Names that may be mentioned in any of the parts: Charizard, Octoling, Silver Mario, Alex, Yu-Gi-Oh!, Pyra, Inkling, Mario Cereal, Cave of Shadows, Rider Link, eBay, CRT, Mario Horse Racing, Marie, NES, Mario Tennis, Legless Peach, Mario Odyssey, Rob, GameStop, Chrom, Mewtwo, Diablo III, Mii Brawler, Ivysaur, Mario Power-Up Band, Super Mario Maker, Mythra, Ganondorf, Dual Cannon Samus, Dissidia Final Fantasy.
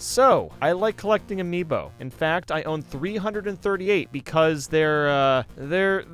So, I like collecting Amiibo. In fact, I own 338 because they're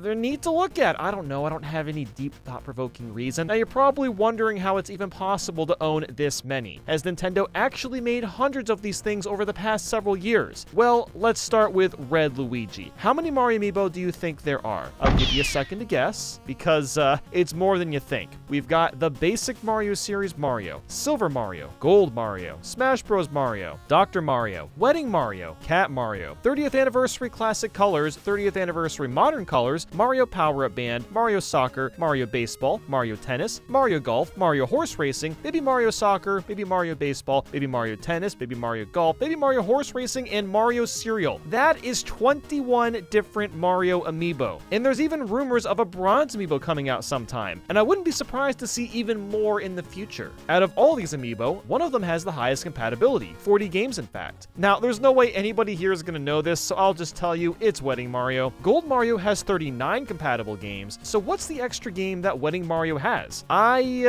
neat to look at. I don't know, I don't have any deep thought-provoking reason. Now, you're probably wondering how it's even possible to own this many, as Nintendo actually made hundreds of these things over the past several years. Well, let's start with Red Luigi. How many Mario Amiibo do you think there are? I'll give you a second to guess, because it's more than you think. We've got the basic Mario series Mario, Silver Mario, Gold Mario, Smash Bros. Mario, Dr. Mario, Wedding Mario, Cat Mario, 30th Anniversary Classic Colors, 30th Anniversary Modern Colors, Mario Power-Up Band, Mario Soccer, Mario Baseball, Mario Tennis, Mario Golf, Mario Horse Racing, Baby Mario Soccer, Baby Mario Baseball, Baby Mario Tennis, Baby Mario Golf, Baby Mario Horse Racing, and Mario Cereal. That is 21 different Mario Amiibo. And there's even rumors of a Bronze Amiibo coming out sometime, and I wouldn't be surprised to see even more in the future. Out of all these Amiibo, one of them has the highest compatibility, 40 games, in fact. Now, there's no way anybody here is gonna know this, so I'll just tell you, it's Wedding Mario. Gold Mario has 39 compatible games, so what's the extra game that Wedding Mario has? I,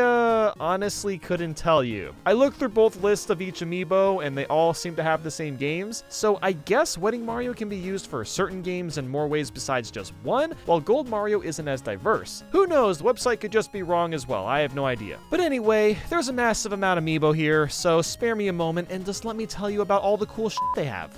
honestly couldn't tell you. I looked through both lists of each amiibo, and they all seem to have the same games, so I guess Wedding Mario can be used for certain games in more ways besides just one, while Gold Mario isn't as diverse. Who knows, the website could just be wrong as well, I have no idea. But anyway, there's a massive amount of amiibo here, so spare me a moment and just let me tell you about all the cool shit they have.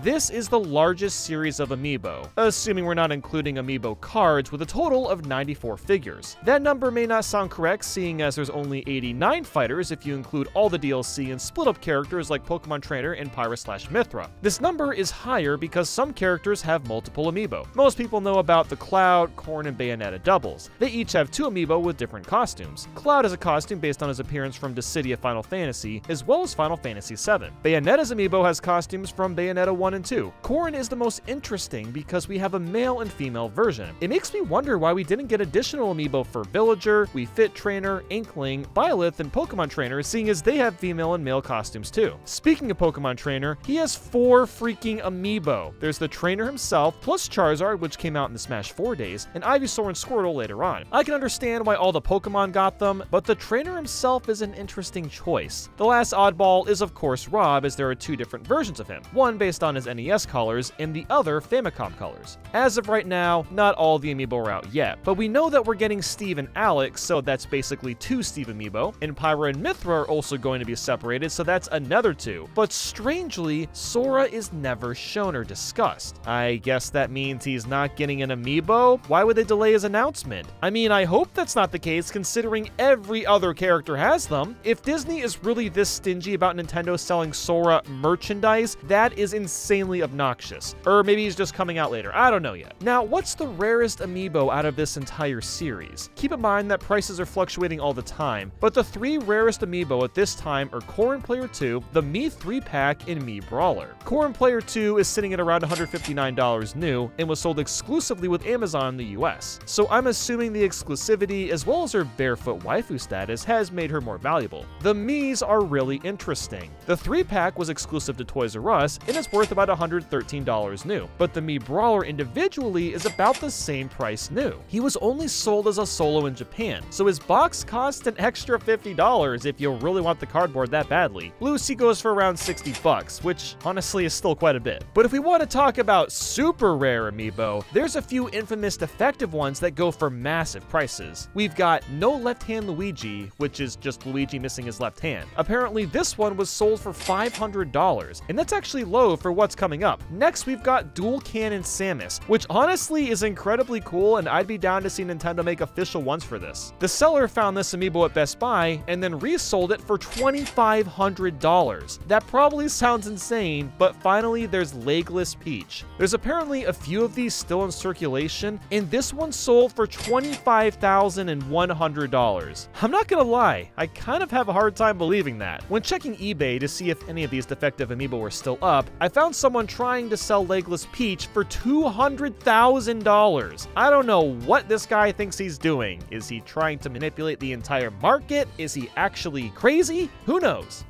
This is the largest series of Amiibo, assuming we're not including Amiibo cards, with a total of 94 figures. That number may not sound correct, seeing as there's only 89 fighters if you include all the DLC and split-up characters like Pokemon Trainer and Pyra/Mythra. This number is higher because some characters have multiple Amiibo. Most people know about the Cloud, Corrin, and Bayonetta doubles. They each have two Amiibo with different costumes. Cloud has a costume based on his appearance from Dissidia Final Fantasy, as well as Final Fantasy VII. Bayonetta's Amiibo has costumes from Bayonetta 1 and 2. Corrin is the most interesting because we have a male and female version. It makes me wonder why we didn't get additional amiibo for Villager, Wii Fit Trainer, Inkling, Byleth, and Pokemon Trainer, seeing as they have female and male costumes too. Speaking of Pokemon Trainer, he has 4 freaking amiibo. There's the trainer himself, plus Charizard, which came out in the Smash 4 days, and Ivysaur and Squirtle later on. I can understand why all the Pokemon got them, but the trainer himself is an interesting choice. The last oddball is of course Rob, as there are 2 different versions of him, one based on his NES colors and the other Famicom colors. As of right now, not all the amiibo are out yet, but we know that we're getting Steve and Alex, so that's basically 2 Steve amiibo, and Pyra and Mythra are also going to be separated, so that's another 2. But strangely, Sora is never shown or discussed. I guess that means he's not getting an amiibo? Why would they delay his announcement? I mean, I hope that's not the case, considering every other character has them. If Disney is really this stingy about Nintendo selling Sora merchandise, that is insane. Insanely obnoxious. Or maybe he's just coming out later, I don't know yet. Now, what's the rarest amiibo out of this entire series? Keep in mind that prices are fluctuating all the time, but the 3 rarest amiibo at this time are Corrin Player 2, the Mii 3-pack, and Mii Brawler. Corrin Player 2 is sitting at around $159 new, and was sold exclusively with Amazon in the US. So I'm assuming the exclusivity, as well as her barefoot waifu status, has made her more valuable. The Miis are really interesting. The 3-pack was exclusive to Toys R Us, and it's worth about $113 new, but the Mii Brawler individually is about the same price new. He was only sold as a solo in Japan, so his box costs an extra $50 if you really want the cardboard that badly. Loose, he goes for around $60, which honestly is still quite a bit. But if we want to talk about super rare amiibo, there's a few infamous defective ones that go for massive prices. We've got No Left Hand Luigi, which is just Luigi missing his left hand. Apparently this one was sold for $500, and that's actually low for what's coming up. Next, we've got Dual Cannon Samus, which honestly is incredibly cool, and I'd be down to see Nintendo make official ones for this. The seller found this amiibo at Best Buy and then resold it for $2,500. That probably sounds insane, but finally there's Legless Peach. There's apparently a few of these still in circulation, and this one sold for $25,100. I'm not gonna lie, I kind of have a hard time believing that. When checking eBay to see if any of these defective amiibo were still up, I found someone trying to sell Legless Peach for $200,000. I don't know what this guy thinks he's doing. Is he trying to manipulate the entire market? Is he actually crazy? Who knows?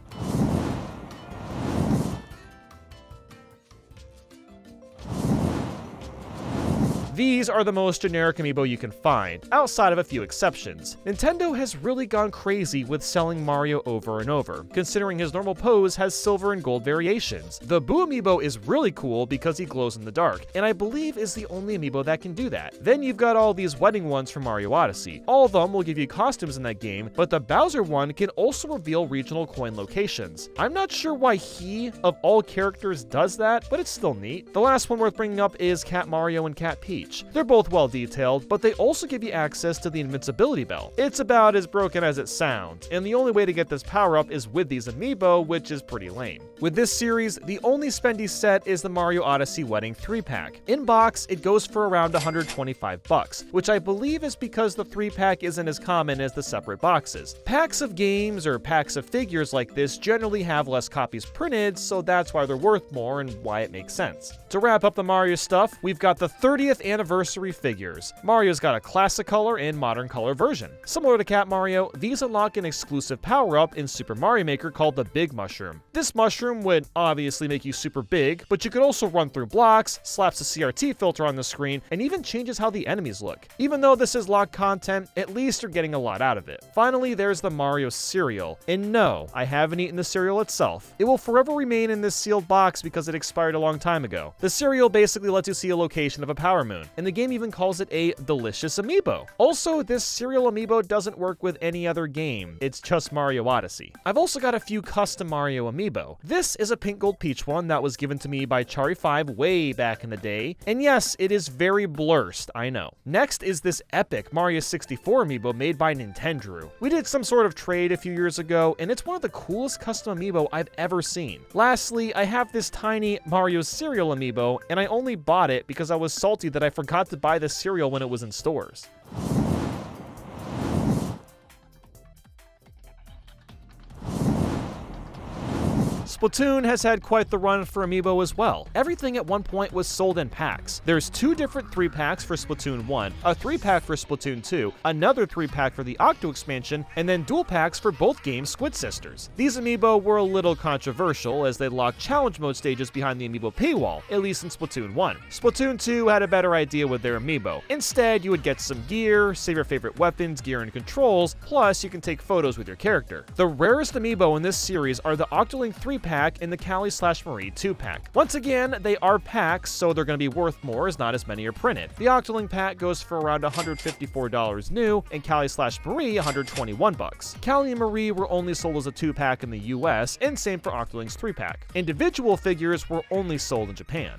These are the most generic amiibo you can find, outside of a few exceptions. Nintendo has really gone crazy with selling Mario over and over, considering his normal pose has silver and gold variations. The Boo amiibo is really cool because he glows in the dark, and I believe is the only amiibo that can do that. Then you've got all these wedding ones from Mario Odyssey. All of them will give you costumes in that game, but the Bowser one can also reveal regional coin locations. I'm not sure why he, of all characters, does that, but it's still neat. The last one worth bringing up is Cat Mario and Cat Peach. They're both well detailed, but they also give you access to the invincibility bell. It's about as broken as it sounds, and the only way to get this power-up is with these amiibo, which is pretty lame. With this series, the only spendy set is the Mario Odyssey Wedding 3-pack. In box, it goes for around $125, which I believe is because the 3-pack isn't as common as the separate boxes. Packs of games or packs of figures like this generally have less copies printed, so that's why they're worth more and why it makes sense. To wrap up the Mario stuff, we've got the 30th anniversary figures. Mario's got a classic color and modern color version. Similar to Cat Mario, these unlock an exclusive power-up in Super Mario Maker called the Big Mushroom. This mushroom would obviously make you super big, but you could also run through blocks, slaps a CRT filter on the screen, and even changes how the enemies look. Even though this is locked content, at least you're getting a lot out of it. Finally, there's the Mario Cereal. And no, I haven't eaten the cereal itself. It will forever remain in this sealed box because it expired a long time ago. The cereal basically lets you see a location of a power moon, and the game even calls it a delicious amiibo. Also, this cereal amiibo doesn't work with any other game. It's just Mario Odyssey. I've also got a few custom Mario amiibo. This is a pink gold peach one that was given to me by Chari5 way back in the day, and yes, it is very blursed, I know. Next is this epic Mario 64 amiibo made by Nintendrew. We did some sort of trade a few years ago, and it's one of the coolest custom amiibo I've ever seen. Lastly, I have this tiny Mario Cereal amiibo, and I only bought it because I was salty that I forgot to buy the cereal when it was in stores. Splatoon has had quite the run for amiibo as well. Everything at one point was sold in packs. There's two different 3-packs for Splatoon 1, a 3-pack for Splatoon 2, another 3-pack for the Octo expansion, and then dual packs for both games' Squid Sisters. These amiibo were a little controversial as they locked challenge mode stages behind the amiibo paywall, at least in Splatoon 1. Splatoon 2 had a better idea with their amiibo. Instead, you would get some gear, save your favorite weapons, gear, and controls, plus you can take photos with your character. The rarest amiibo in this series are the Octoling 3-pack and the Callie/Marie 2-pack. Once again, they are packs, so they're going to be worth more as not as many are printed. The Octoling pack goes for around $154 new, and Callie/Marie $121. Callie and Marie were only sold as a 2-pack in the US, and same for Octoling's 3-pack. Individual figures were only sold in Japan.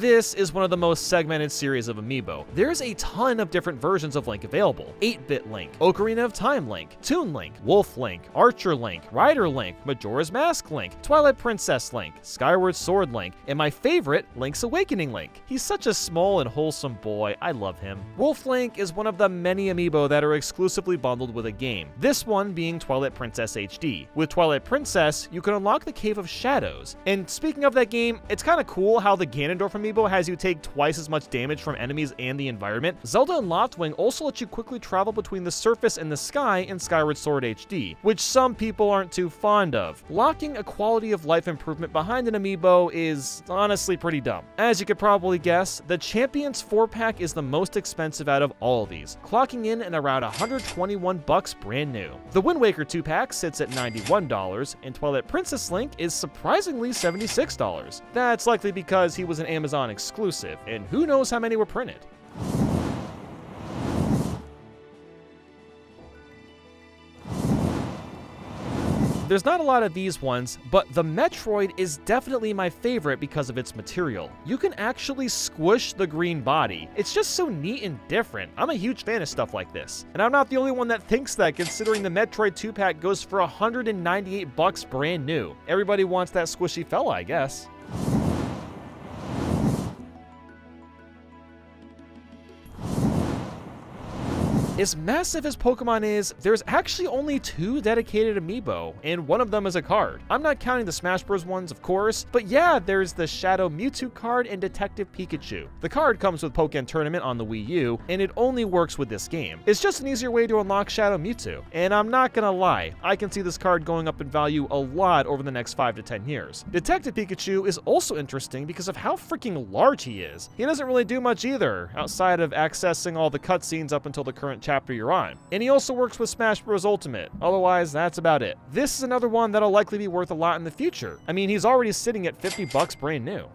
This is one of the most segmented series of amiibo. There's a ton of different versions of Link available. 8-Bit Link, Ocarina of Time Link, Toon Link, Wolf Link, Archer Link, Rider Link, Majora's Mask Link, Twilight Princess Link, Skyward Sword Link, and my favorite, Link's Awakening Link. He's such a small and wholesome boy, I love him. Wolf Link is one of the many amiibo that are exclusively bundled with a game, this one being Twilight Princess HD. With Twilight Princess, you can unlock the Cave of Shadows. And speaking of that game, it's kind of cool how the Ganondorf amiibo has you take twice as much damage from enemies and the environment. Zelda and Loftwing also let you quickly travel between the surface and the sky in Skyward Sword HD, which some people aren't too fond of. Locking a quality of life improvement behind an amiibo is honestly pretty dumb. As you could probably guess, the Champions 4-pack is the most expensive out of all of these, clocking in at around $121 brand new. The Wind Waker 2-pack sits at $91, and Twilight Princess Link is surprisingly $76. That's likely because he was an Amazon exclusive, and who knows how many were printed. There's not a lot of these ones, but the Metroid is definitely my favorite because of its material. You can actually squish the green body. It's just so neat and different. I'm a huge fan of stuff like this. And I'm not the only one that thinks that, considering the Metroid 2-pack goes for $198 brand new. Everybody wants that squishy fella, I guess. As massive as Pokemon is, there's actually only 2 dedicated Amiibo, and one of them is a card. I'm not counting the Smash Bros. Ones, of course, but yeah, there's the Shadow Mewtwo card and Detective Pikachu. The card comes with Pokemon Tournament on the Wii U, and it only works with this game. It's just an easier way to unlock Shadow Mewtwo, and I'm not gonna lie, I can see this card going up in value a lot over the next 5 to 10 years. Detective Pikachu is also interesting because of how freaking large he is. He doesn't really do much either, outside of accessing all the cutscenes up until the current chapter you're on. And he also works with Smash Bros. Ultimate. Otherwise, that's about it. This is another one that'll likely be worth a lot in the future. I mean, he's already sitting at $50 brand new.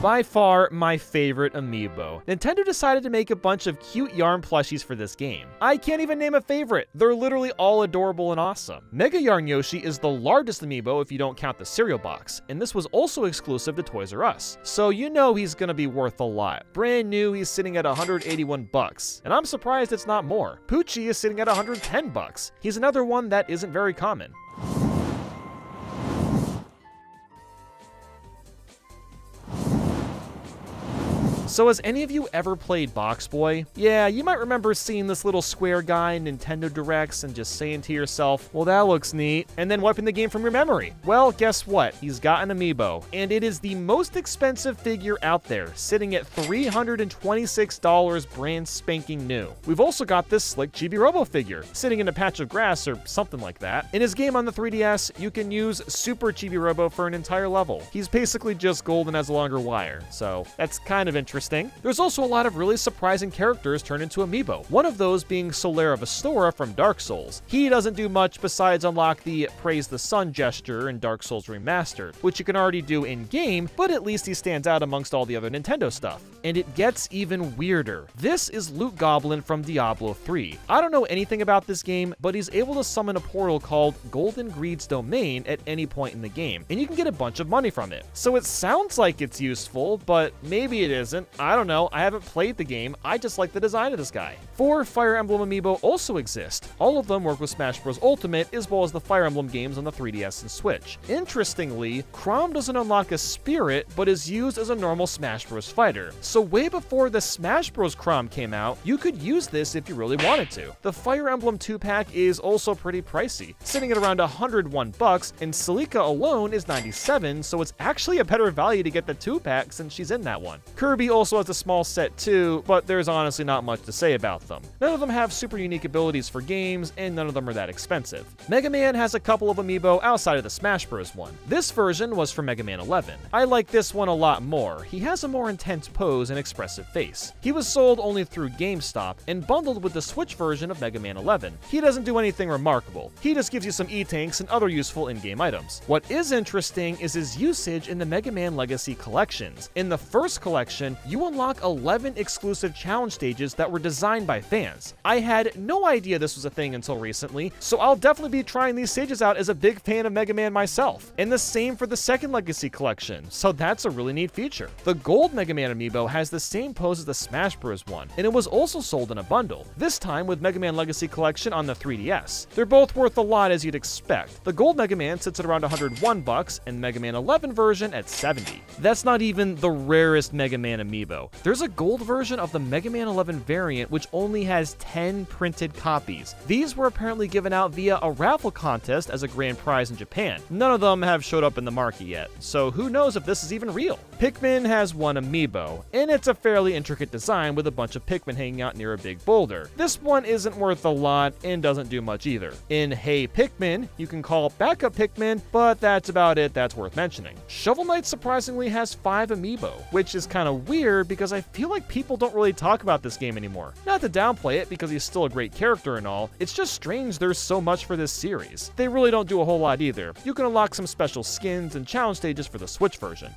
By far, my favorite Amiibo. Nintendo decided to make a bunch of cute yarn plushies for this game. I can't even name a favorite. They're literally all adorable and awesome. Mega Yarn Yoshi is the largest Amiibo if you don't count the cereal box, and this was also exclusive to Toys R Us. So you know he's gonna be worth a lot. Brand new, he's sitting at $181, and I'm surprised it's not more. Poochie is sitting at $110. He's another one that isn't very common. So has any of you ever played Box Boy? Yeah, you might remember seeing this little square guy in Nintendo Directs and just saying to yourself, well, that looks neat, and then wiping the game from your memory. Well, guess what? He's got an Amiibo, and it is the most expensive figure out there, sitting at $326 brand spanking new. We've also got this slick Chibi Robo figure, sitting in a patch of grass or something like that. In his game on the 3DS, you can use Super Chibi Robo for an entire level. He's basically just gold and has a longer wire, so that's kind of interesting. There's also a lot of really surprising characters turned into Amiibo, one of those being Solera Vestora from Dark Souls. He doesn't do much besides unlock the Praise the Sun gesture in Dark Souls Remastered, which you can already do in-game, but at least he stands out amongst all the other Nintendo stuff. And it gets even weirder. This is Loot Goblin from Diablo 3. I don't know anything about this game, but he's able to summon a portal called Golden Greed's Domain at any point in the game, and you can get a bunch of money from it. So it sounds like it's useful, but maybe it isn't. I don't know, I haven't played the game, I just like the design of this guy. 4 Fire Emblem Amiibo also exist. All of them work with Smash Bros. Ultimate, as well as the Fire Emblem games on the 3DS and Switch. Interestingly, Chrom doesn't unlock a spirit, but is used as a normal Smash Bros. Fighter. So way before the Smash Bros. Chrom came out, you could use this if you really wanted to. The Fire Emblem 2-pack is also pretty pricey, sitting at around $101, and Celica alone is $97, so it's actually a better value to get the 2-pack since she's in that one. Kirby also has a small set too, but there's honestly not much to say about them. None of them have super unique abilities for games, and none of them are that expensive. Mega Man has a couple of Amiibo outside of the Smash Bros. One. This version was for Mega Man 11. I like this one a lot more. He has a more intense pose and expressive face. He was sold only through GameStop and bundled with the Switch version of Mega Man 11. He doesn't do anything remarkable. He just gives you some E-Tanks and other useful in-game items. What is interesting is his usage in the Mega Man Legacy collections. In the first collection, you unlock 11 exclusive challenge stages that were designed by fans. I had no idea this was a thing until recently, so I'll definitely be trying these stages out as a big fan of Mega Man myself. And the same for the second Legacy collection, so that's a really neat feature. The Gold Mega Man Amiibo has the same pose as the Smash Bros. one, and it was also sold in a bundle, this time with Mega Man Legacy collection on the 3DS. They're both worth a lot as you'd expect. The Gold Mega Man sits at around $101 and the Mega Man 11 version at $70. That's not even the rarest Mega Man Amiibo. There's a gold version of the Mega Man 11 variant which only has 10 printed copies. These were apparently given out via a raffle contest as a grand prize in Japan. None of them have showed up in the market yet, so who knows if this is even real. Pikmin has one Amiibo, and it's a fairly intricate design with a bunch of Pikmin hanging out near a big boulder. This one isn't worth a lot and doesn't do much either. In Hey Pikmin, you can call backup Pikmin, but that's about it that's worth mentioning. Shovel Knight surprisingly has 5 Amiibo, which is kind of weird because I feel like people don't really talk about this game anymore. Not to downplay it because he's still a great character and all, it's just strange there's so much for this series. They really don't do a whole lot either. You can unlock some special skins and challenge stages for the Switch version.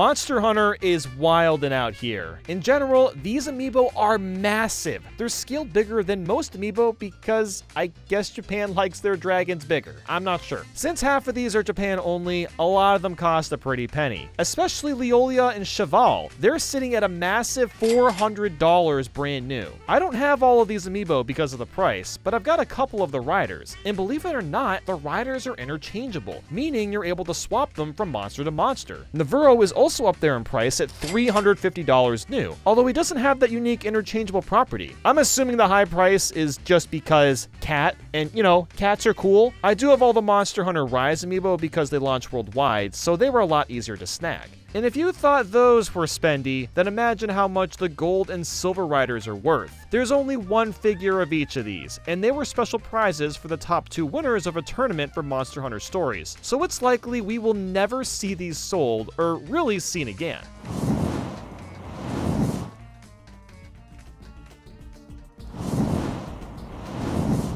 Monster Hunter is wildin' out here. In general, these amiibo are massive. They're scaled bigger than most amiibo because I guess Japan likes their dragons bigger. I'm not sure. Since half of these are Japan only, a lot of them cost a pretty penny. Especially Leolia and Cheval. They're sitting at a massive $400 brand new. I don't have all of these amiibo because of the price, but I've got a couple of the riders. And believe it or not, the riders are interchangeable, meaning you're able to swap them from monster to monster. Navarro is also up there in price at $350 new, although he doesn't have that unique interchangeable property. I'm assuming the high price is just because cat, and you know, cats are cool. I do have all the Monster Hunter Rise amiibo because they launch worldwide, so they were a lot easier to snag. And if you thought those were spendy, then imagine how much the gold and silver riders are worth. There's only one figure of each of these, and they were special prizes for the top two winners of a tournament for Monster Hunter Stories, so it's likely we will never see these sold or really seen again.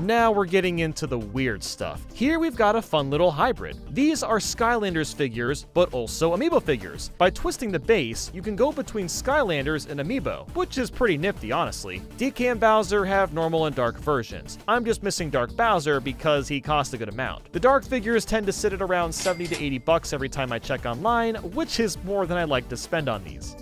Now we're getting into the weird stuff. Here we've got a fun little hybrid. These are Skylanders figures, but also amiibo figures. By twisting the base, you can go between Skylanders and amiibo, which is pretty nifty, honestly. DK and Bowser have normal and dark versions. I'm just missing Dark Bowser because he costs a good amount. The dark figures tend to sit at around $70 to $80 every time I check online, which is more than I like to spend on these.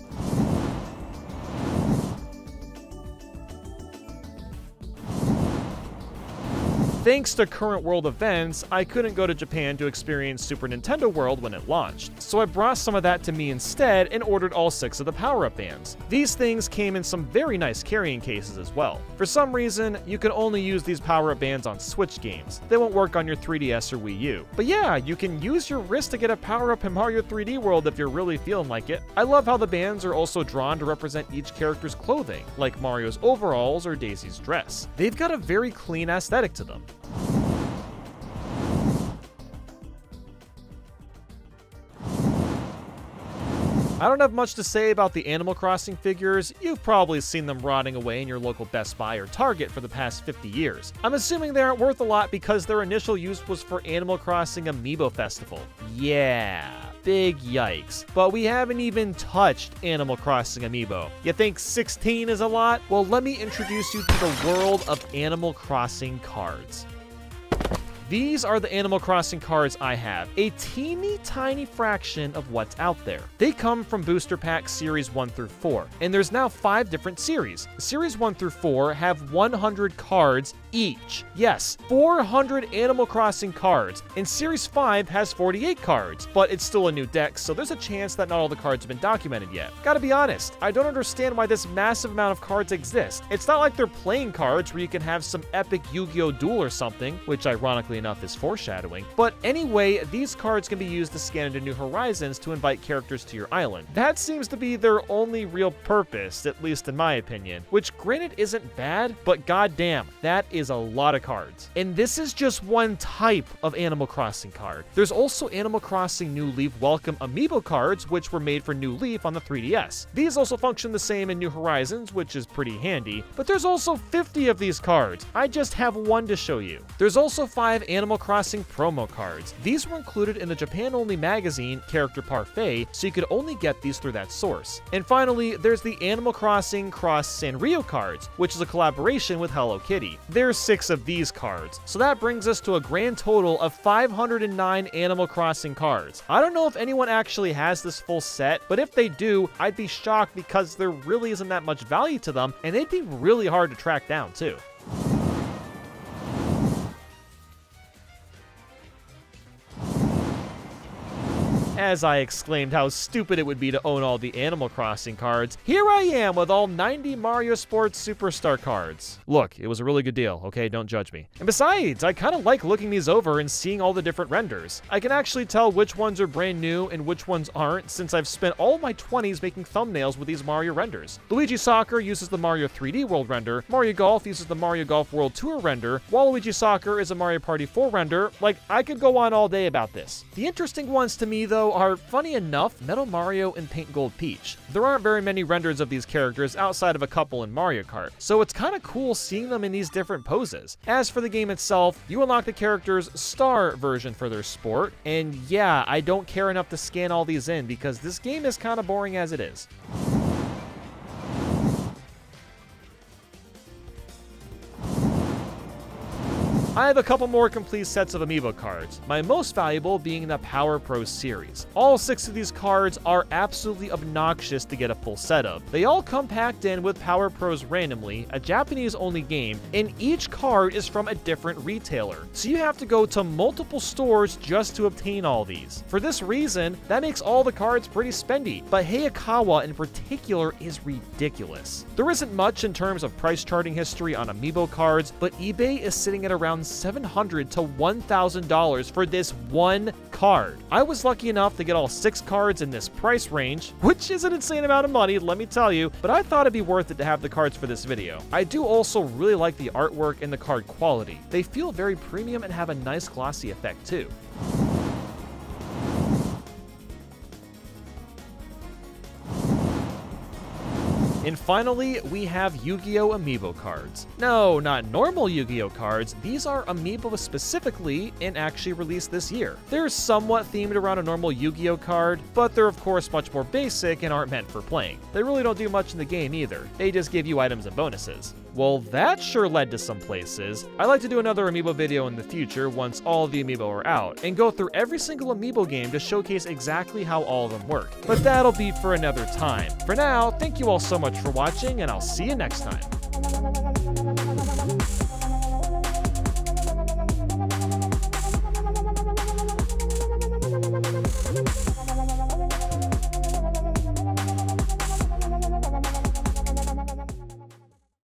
Thanks to current world events, I couldn't go to Japan to experience Super Nintendo World when it launched, so I brought some of that to me instead and ordered all 6 of the Power-Up Bands. These things came in some very nice carrying cases as well. For some reason, you can only use these Power-Up Bands on Switch games. They won't work on your 3DS or Wii U. But yeah, you can use your wrist to get a Power-Up in Mario 3D World if you're really feeling like it. I love how the bands are also drawn to represent each character's clothing, like Mario's overalls or Daisy's dress. They've got a very clean aesthetic to them. I don't have much to say about the Animal Crossing figures. You've probably seen them rotting away in your local Best Buy or Target for the past 50 years. I'm assuming they aren't worth a lot because their initial use was for Animal Crossing Amiibo Festival. Yeah, big yikes. But we haven't even touched Animal Crossing Amiibo. You think 16 is a lot? Well, let me introduce you to the world of Animal Crossing cards. These are the Animal Crossing cards I have, a teeny tiny fraction of what's out there. They come from Booster Pack Series 1 through 4, and there's now 5 different series. Series 1 through 4 have 100 cards each. Yes, 400 Animal Crossing cards, and Series 5 has 48 cards, but it's still a new deck, so there's a chance that not all the cards have been documented yet. Gotta be honest, I don't understand why this massive amount of cards exist. It's not like they're playing cards where you can have some epic Yu-Gi-Oh! Duel or something, which ironically enough is foreshadowing. But anyway, these cards can be used to scan into New Horizons to invite characters to your island. That seems to be their only real purpose, at least in my opinion, which granted isn't bad, but goddamn, that is a lot of cards. And this is just one type of Animal Crossing card. There's also Animal Crossing New Leaf Welcome Amiibo cards, which were made for New Leaf on the 3DS. These also function the same in New Horizons, which is pretty handy, but there's also 50 of these cards. I just have one to show you. There's also 5 Animal Crossing promo cards. These were included in the Japan-only magazine, Character Parfait, so you could only get these through that source. And finally, there's the Animal Crossing Cross Sanrio cards, which is a collaboration with Hello Kitty. There's 6 of these cards, so that brings us to a grand total of 509 Animal Crossing cards. I don't know if anyone actually has this full set, but if they do, I'd be shocked because there really isn't that much value to them, and they'd be really hard to track down too. As I exclaimed how stupid it would be to own all the Animal Crossing cards, here I am with all 90 Mario Sports Superstar cards. Look, it was a really good deal, okay? Don't judge me. And besides, I kind of like looking these over and seeing all the different renders. I can actually tell which ones are brand new and which ones aren't since I've spent all my 20s making thumbnails with these Mario renders. Luigi Soccer uses the Mario 3D World render, Mario Golf uses the Mario Golf World Tour render, Waluigi Soccer is a Mario Party 4 render. Like, I could go on all day about this. The interesting ones to me, though, are are, funny enough, Metal Mario and Paint Gold Peach. There aren't very many renders of these characters outside of a couple in Mario Kart, so it's kinda cool seeing them in these different poses. As for the game itself, you unlock the character's star version for their sport, and yeah, I don't care enough to scan all these in because this game is kinda boring as it is. I have a couple more complete sets of Amiibo cards, my most valuable being the Power Pro series. All 6 of these cards are absolutely obnoxious to get a full set of. They all come packed in with Power Pros randomly, a Japanese-only game, and each card is from a different retailer, so you have to go to multiple stores just to obtain all these. For this reason, that makes all the cards pretty spendy, but Hayakawa in particular is ridiculous. There isn't much in terms of price charting history on Amiibo cards, but eBay is sitting at around $700 to $1,000 for this one card. I was lucky enough to get all 6 cards in this price range, which is an insane amount of money, let me tell you, but I thought it'd be worth it to have the cards for this video. I do also really like the artwork and the card quality. They feel very premium and have a nice glossy effect too. And finally, we have Yu-Gi-Oh! Amiibo cards. No, not normal Yu-Gi-Oh! Cards, these are Amiibo specifically and actually released this year. They're somewhat themed around a normal Yu-Gi-Oh! Card, but they're of course much more basic and aren't meant for playing. They really don't do much in the game either, they just give you items and bonuses. Well, that sure led to some places. I'd like to do another Amiibo video in the future once all the Amiibo are out, and go through every single Amiibo game to showcase exactly how all of them work. But that'll be for another time. For now, thank you all so much for watching, and I'll see you next time.